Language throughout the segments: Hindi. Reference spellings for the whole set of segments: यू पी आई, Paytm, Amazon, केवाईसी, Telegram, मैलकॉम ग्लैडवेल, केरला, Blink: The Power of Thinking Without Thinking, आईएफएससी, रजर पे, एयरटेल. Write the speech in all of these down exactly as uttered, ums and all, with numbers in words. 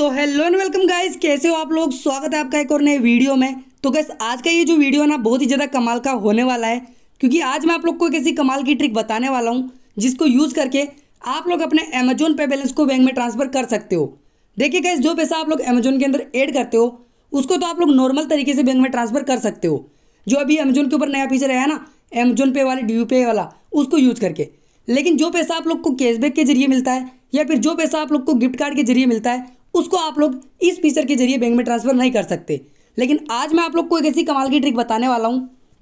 तो हेलो एंड वेलकम गाइस, कैसे हो आप लोग। स्वागत है आपका एक और नए वीडियो में। तो गाइस आज का ये जो वीडियो है ना बहुत ही ज़्यादा कमाल का होने वाला है, क्योंकि आज मैं आप लोग को एक ऐसी कमाल की ट्रिक बताने वाला हूँ जिसको यूज़ करके आप लोग अपने अमेजोन पे बैलेंस को बैंक में ट्रांसफ़र कर सकते हो। देखिए गाइस, जो पैसा आप लोग अमेजोन के अंदर एड करते हो उसको तो आप लोग नॉर्मल तरीके से बैंक में ट्रांसफ़र कर सकते हो, जो अभी अमेजोन के ऊपर नया फीचर है ना अमेजोन पे वाले यू पी आई वाला, उसको यूज़ करके। लेकिन जो पैसा आप लोग को कैशबैक के जरिए मिलता है या फिर जो पैसा आप लोग को गिफ्ट कार्ड के जरिए मिलता है उसको आप लोग इस फीचर के जरिए बैंक में ट्रांसफ़र नहीं कर सकते। लेकिन आज मैं आप लोग को एक ऐसी कमाल की ट्रिक बताने वाला हूं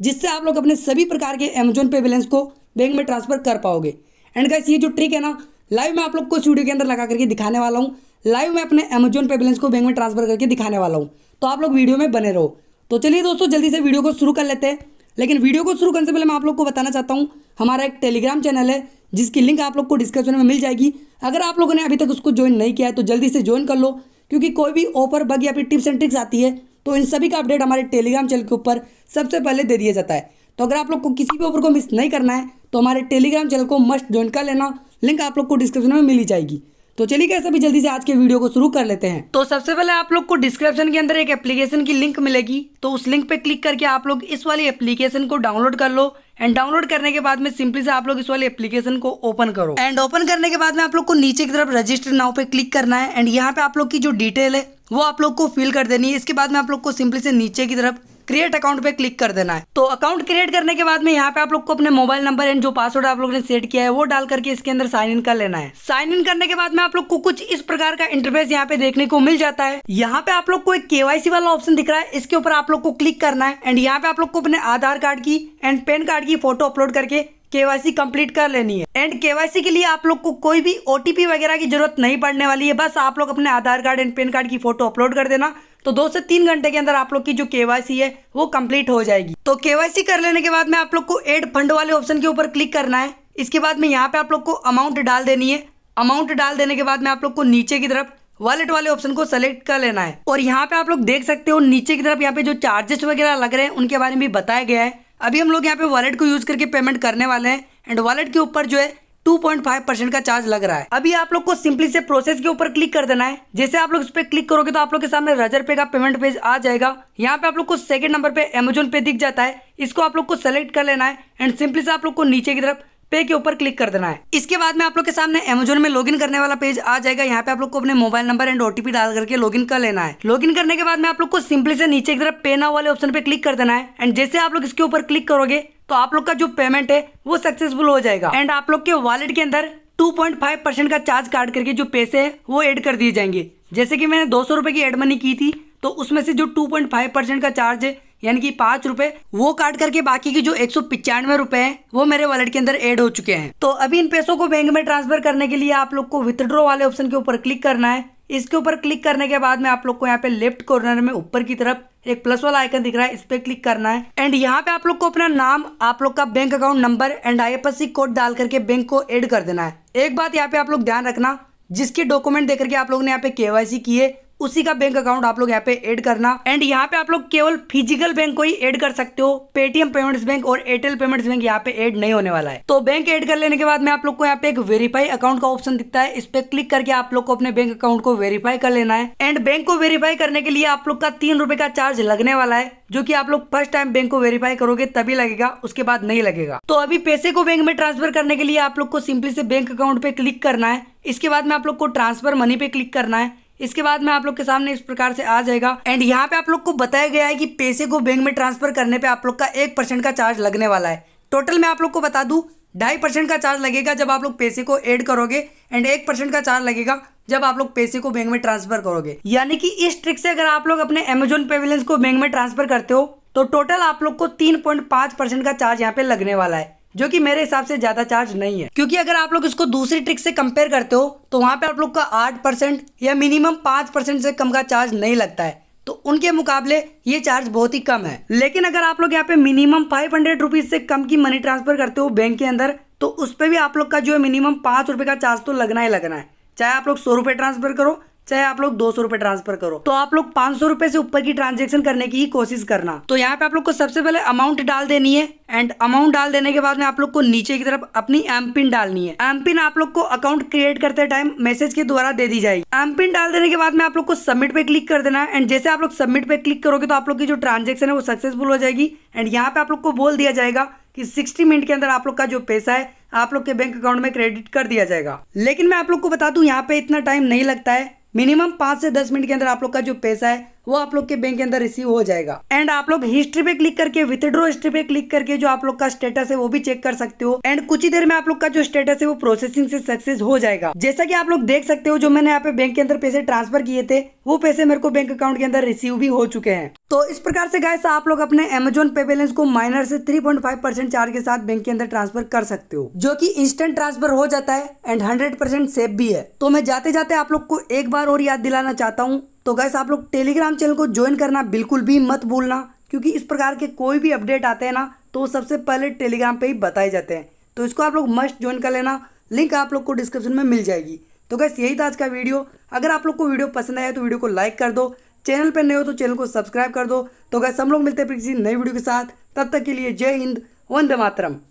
जिससे आप लोग अपने सभी प्रकार के अमेजोन पे बैलेंस को बैंक में ट्रांसफ़र कर पाओगे। एंड गाइस ये जो ट्रिक है ना लाइव मैं आप लोग को इस वीडियो के अंदर लगा करके दिखाने वाला हूँ। लाइव मैं अपने अमेजोन पे बैलेंस को बैंक में ट्रांसफ़र करके दिखाने वाला हूँ, तो आप लोग वीडियो में बने रहो। तो चलिए दोस्तों जल्दी से वीडियो को शुरू कर लेते हैं। लेकिन वीडियो को शुरू करने से पहले मैं आप लोग को बताना चाहता हूँ हमारा एक टेलीग्राम चैनल है जिसकी लिंक आप लोग को डिस्क्रिप्शन में मिल जाएगी। अगर आप लोगों ने अभी तक उसको ज्वाइन नहीं किया है तो जल्दी से ज्वाइन कर लो, क्योंकि कोई भी ऑफर बग या फिर टिप्स एंड ट्रिक्स आती है तो इन सभी का अपडेट हमारे टेलीग्राम चैनल के ऊपर सबसे पहले दे दिया जाता है। तो अगर आप लोग को किसी भी ऑफर को मिस नहीं करना है तो हमारे टेलीग्राम चैनल को मस्ट ज्वाइन कर लेना, लिंक आप लोग को डिस्क्रिप्शन में मिल ही जाएगी। तो चलिए गाइस अभी जल्दी से आज के वीडियो को शुरू कर लेते हैं। तो सबसे पहले आप लोग को डिस्क्रिप्शन के अंदर एक एप्लीकेशन की लिंक मिलेगी, तो उस लिंक पे क्लिक करके आप लोग इस वाली एप्लीकेशन को डाउनलोड कर लो। एंड डाउनलोड करने के बाद में सिंपली से आप लोग इस वाली एप्लीकेशन को ओपन करो। एंड ओपन करने के बाद में आप लोग को नीचे की तरफ रजिस्टर नाउ पे क्लिक करना है। एंड यहाँ पे आप लोग की जो डिटेल है वो आप लोग को फिल कर देनी है। इसके बाद में आप लोग को सिंपली से नीचे की तरफ क्रिएट अकाउंट पे क्लिक कर देना है। तो अकाउंट क्रिएट करने के बाद में यहाँ पे आप लोग को अपने मोबाइल नंबर एंड जो पासवर्ड आप लोग ने सेट किया है वो डाल करके इसके अंदर साइन इन कर लेना है। साइन इन करने के बाद में आप लोग को कुछ इस प्रकार का इंटरफेस यहाँ पे देखने को मिल जाता है। यहाँ पे आप लोग को एक केवाईसी वाला ऑप्शन दिख रहा है, इसके ऊपर आप लोग को क्लिक करना है। एंड यहाँ पे आप लोग को अपने आधार कार्ड की एंड पैन कार्ड की फोटो अपलोड करके केवाईसी कंप्लीट कर लेनी है। एंड केवाईसी के लिए आप लोग को कोई भी ओटीपी वगैरह की जरूरत नहीं पड़ने वाली है, बस आप लोग अपने Aadhaar card and PAN card की फोटो अपलोड कर देना। तो दो से तीन घंटे के अंदर आप लोग की जो केवाईसी है वो कंप्लीट हो जाएगी। तो केवाईसी कर लेने के बाद में आप लोग को एड फंड वाले ऑप्शन के ऊपर क्लिक करना है। इसके बाद में यहाँ पे आप लोग को अमाउंट डाल देनी है। अमाउंट डाल देने के बाद में आप लोग को नीचे की तरफ वॉलेट वाले ऑप्शन को सेलेक्ट कर लेना है। और यहाँ पे आप लोग देख सकते हो नीचे की तरफ यहाँ पे जो चार्जेस वगैरह लग रहे हैं उनके बारे में भी बताया गया है। अभी हम लोग यहाँ पे वॉलेट को यूज करके पेमेंट करने वाले हैं। एंड वॉलेट के ऊपर जो है टू पॉइंट फाइव परसेंट का चार्ज लग रहा है। अभी आप लोग को सिंपली से प्रोसेस के ऊपर क्लिक कर देना है। जैसे आप लोग इस पर क्लिक करोगे तो आप लोग के सामने रजर पे का पेमेंट पेज आ जाएगा। यहाँ पे आप लोग को सेकंड नंबर पे अमेजोन पे दिख जाता है, इसको आप लोग को सेलेक्ट कर लेना है। एंड सिंपली से आप लोग को नीचे की तरफ पे के ऊपर क्लिक कर देना है। इसके बाद में आप लोग के सामने अमेजोन में लॉगिन करने वाला पेज आ जाएगा। यहाँ पे आप लोग को अपने मोबाइल नंबर एंड ओटीपी डाल करके लॉगिन कर लेना है। लॉगिन करने के बाद में आप लोग को सिंपली से नीचे की तरफ पे नाउ वाले ऑप्शन पे क्लिक कर देना है। एंड जैसे आप लोग इसके ऊपर क्लिक करोगे तो आप लोग का जो पेमेंट है वो सक्सेसफुल हो जाएगा। एंड आप लोग के वॉलेट के अंदर टू पॉइंट फाइव परसेंट का चार्ज काट करके जो पैसे है वो ऐड कर दिए जाएंगे। जैसे कि मैंने दो सौ रुपए की एड मनी की थी तो उसमें से जो टू पॉइंट फाइव परसेंट का चार्ज है यानी कि पाँच रुपए वो काट करके बाकी की जो एक सौ पिचानवे रुपए है वो मेरे वॉलेट के अंदर ऐड हो चुके हैं। तो अभी इन पैसों को बैंक में ट्रांसफर करने के लिए आप लोग को विथड्रॉ वाले ऑप्शन के ऊपर क्लिक करना है। इसके ऊपर क्लिक करने के बाद में आप लोग को यहाँ पे लेफ्ट कॉर्नर में ऊपर की तरफ एक प्लस वाला आइकन दिख रहा है, इस पे क्लिक करना है। एंड यहाँ पे आप लोग को अपना नाम, आप लोग का bank account number and आईएफएससी code डाल करके बैंक को ऐड कर देना है। एक बात यहाँ पे आप लोग ध्यान रखना, जिसके डॉक्यूमेंट देकर के आप लोग ने यहाँ पे केवाईसी किए उसी का बैंक अकाउंट आप लोग यहाँ पे ऐड करना। एंड यहाँ पे आप लोग केवल फिजिकल बैंक को ही ऐड कर सकते हो, पेटीएम पेमेंट्स बैंक और एयरटेल पेमेंट्स बैंक यहाँ पे ऐड नहीं होने वाला है। तो बैंक ऐड कर लेने के बाद में आप लोग को यहाँ पे एक वेरीफाई अकाउंट का ऑप्शन दिखता है, इस पे क्लिक करके आप लोग को अपने बैंक अकाउंट को वेरीफाई कर लेना है। एंड बैंक को वेरीफाई करने के लिए आप लोग का तीन रुपए का चार्ज लगने वाला है, जो कि आप लोग फर्स्ट टाइम बैंक को वेरीफाई करोगे तभी लगेगा, उसके बाद नहीं लगेगा। तो अभी पैसे को बैंक में ट्रांसफर करने के लिए आप लोग को सिंपली से बैंक अकाउंट पे क्लिक करना है। इसके बाद में आप लोग को ट्रांसफर मनी पे क्लिक करना है। इसके बाद में आप लोग के सामने इस प्रकार से आ जाएगा। एंड यहाँ पे आप लोग को बताया गया है कि पैसे को बैंक में ट्रांसफर करने पे आप लोग का एक परसेंट का चार्ज लगने वाला है। टोटल मैं आप लोग को बता दूं ढाई परसेंट का चार्ज लगेगा जब आप लोग पैसे को ऐड करोगे, एंड एक परसेंट का चार्ज लगेगा जब आप लोग पैसे को बैंक में ट्रांसफर करोगे। यानी कि इस ट्रिक से अगर आप लोग अपने अमेजोन पे बैलेंस को बैंक में ट्रांसफर करते हो तो टोटल आप लोग को तीन पॉइंट पांच परसेंट का चार्ज यहाँ पे लगने वाला है, जो कि मेरे हिसाब से ज्यादा चार्ज नहीं है। क्योंकि अगर आप लोग इसको दूसरी ट्रिक से कंपेयर करते हो तो वहां पे आप लोग का आठ परसेंट या मिनिमम पांच परसेंट से कम का चार्ज नहीं लगता है, तो उनके मुकाबले ये चार्ज बहुत ही कम है। लेकिन अगर आप लोग यहाँ पे मिनिमम फाइव हंड्रेड रुपीज से कम की मनी ट्रांसफर करते हो बैंक के अंदर तो उस पर भी आप लोग का जो है मिनिमम पांच रुपए का चार्ज तो लगना ही लगना है, चाहे आप लोग सौ रुपए ट्रांसफर करो चाहे आप लोग दो सौ रुपए ट्रांसफर करो, तो आप लोग पांच सौ रुपए से ऊपर की ट्रांजेक्शन करने की ही कोशिश करना। तो यहाँ पे आप लोग को सबसे पहले अमाउंट डाल देनी है, एंड अमाउंट डाल देने के बाद में आप लोग को नीचे की तरफ अपनी एम पिन डालनी है। एम पिन आप लोग को अकाउंट क्रिएट करते टाइम मैसेज के द्वारा दे दी जाएगी। एम पिन डाल देने के बाद में आप लोग को सबमिट पे क्लिक कर देना है, एंड जैसे आप लोग सबमिट पे क्लिक करोगे तो आप लोग की जो ट्रांजेक्शन है वो सक्सेसफुल हो जाएगी। एंड यहाँ पे आप लोग को बोल दिया जाएगा कि साठ मिनट के अंदर आप लोग का जो पैसा है आप लोग के बैंक अकाउंट में क्रेडिट कर दिया जाएगा। लेकिन मैं आप लोग को बता दूं यहाँ पे इतना टाइम नहीं लगता है, मिनिमम पाँच से दस मिनट के अंदर आप लोग का जो पैसा है वो आप लोग के बैंक के अंदर रिसीव हो जाएगा। एंड आप लोग हिस्ट्री पे क्लिक करके, विथड्रॉ हिस्ट्री पे क्लिक करके जो आप लोग का स्टेटस है वो भी चेक कर सकते हो। एंड कुछ ही देर में आप लोग का जो स्टेटस है वो प्रोसेसिंग से सक्सेस हो जाएगा। जैसा कि आप लोग देख सकते हो, जो मैंने यहाँ पे बैंक के अंदर पैसे ट्रांसफर किए थे वो पैसे मेरे को बैंक अकाउंट के अंदर रिसीव भी हो चुके हैं। तो इस प्रकार से गाइस आप लोग अपने Amazon पे बैलेंस को माइनर से three point five percent charge के साथ बैंक के अंदर ट्रांसफर कर सकते हो, जो कि इंस्टेंट ट्रांसफर हो जाता है एंड हंड्रेड परसेंट सेफ भी है। तो मैं जाते जाते आप लोग को एक बार और याद दिलाना चाहता हूँ, तो गाइस आप लोग टेलीग्राम चैनल को ज्वाइन करना बिल्कुल भी मत भूलना, क्योंकि इस प्रकार के कोई भी अपडेट आते हैं ना तो सबसे पहले टेलीग्राम पे ही बताए जाते हैं। तो इसको आप लोग मस्ट ज्वाइन कर लेना, लिंक आप लोग को डिस्क्रिप्शन में मिल जाएगी। तो गाइस यही था आज का वीडियो। अगर आप लोग को वीडियो पसंद आया तो वीडियो को लाइक कर दो, चैनल पर नए हो तो चैनल को सब्सक्राइब कर दो। तो गाइस हम लोग मिलते हैं फिर किसी नई वीडियो के साथ, तब तक के लिए जय हिंद, वंदे मातरम।